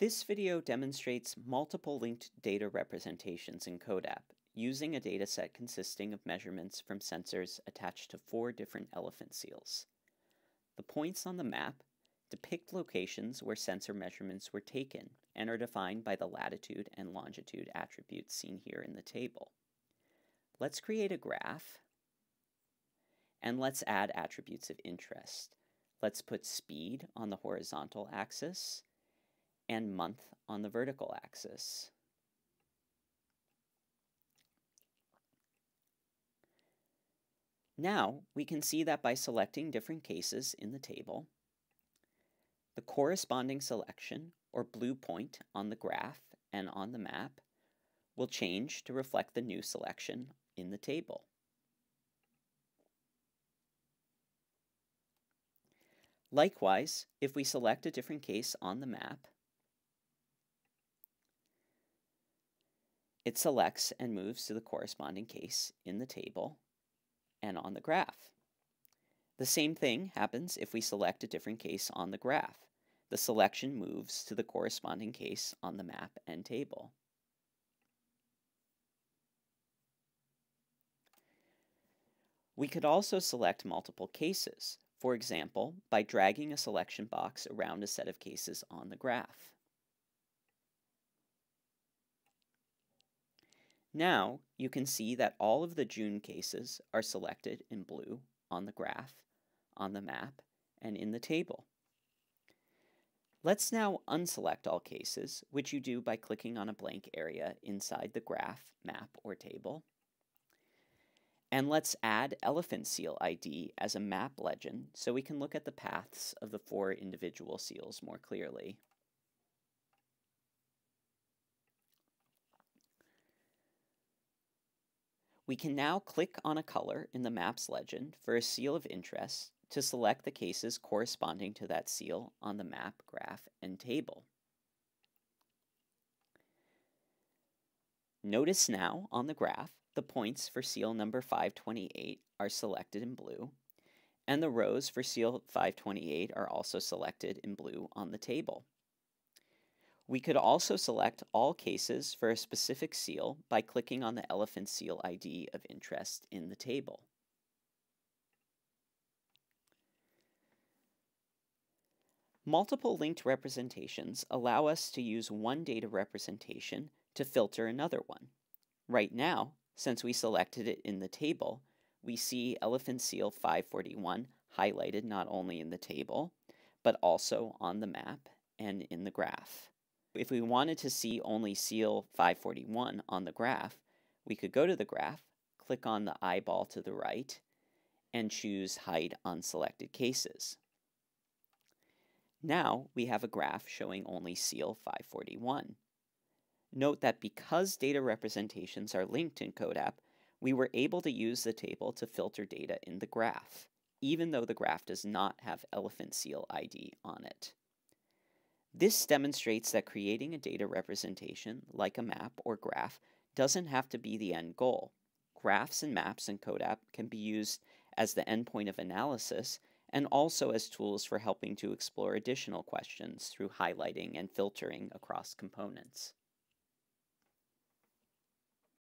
This video demonstrates multiple linked data representations in CodeApp using a dataset consisting of measurements from sensors attached to 4 different elephant seals. The points on the map depict locations where sensor measurements were taken and are defined by the latitude and longitude attributes seen here in the table. Let's create a graph and let's add attributes of interest. Let's put speed on the horizontal axis and month on the vertical axis. Now we can see that by selecting different cases in the table, the corresponding selection, or blue point, on the graph and on the map will change to reflect the new selection in the table. Likewise, if we select a different case on the map, it selects and moves to the corresponding case in the table and on the graph. The same thing happens if we select a different case on the graph. The selection moves to the corresponding case on the map and table. We could also select multiple cases, for example, by dragging a selection box around a set of cases on the graph. Now you can see that all of the June cases are selected in blue on the graph, on the map, and in the table. Let's now unselect all cases, which you do by clicking on a blank area inside the graph, map, or table. And let's add Elephant Seal ID as a map legend so we can look at the paths of the 4 individual seals more clearly. We can now click on a color in the map's legend for a seal of interest to select the cases corresponding to that seal on the map, graph, and table. Notice now on the graph, the points for seal number 528 are selected in blue, and the rows for seal 528 are also selected in blue on the table. We could also select all cases for a specific seal by clicking on the Elephant Seal ID of interest in the table. Multiple linked representations allow us to use one data representation to filter another one. Right now, since we selected it in the table, we see Elephant Seal 541 highlighted not only in the table, but also on the map and in the graph. If we wanted to see only seal 541 on the graph, we could go to the graph, click on the eyeball to the right, and choose Hide Unselected Cases. Now we have a graph showing only seal 541. Note that because data representations are linked in CodeApp, we were able to use the table to filter data in the graph, even though the graph does not have Elephant Seal ID on it. This demonstrates that creating a data representation, like a map or graph, doesn't have to be the end goal. Graphs and maps in CodeApp can be used as the endpoint of analysis and also as tools for helping to explore additional questions through highlighting and filtering across components.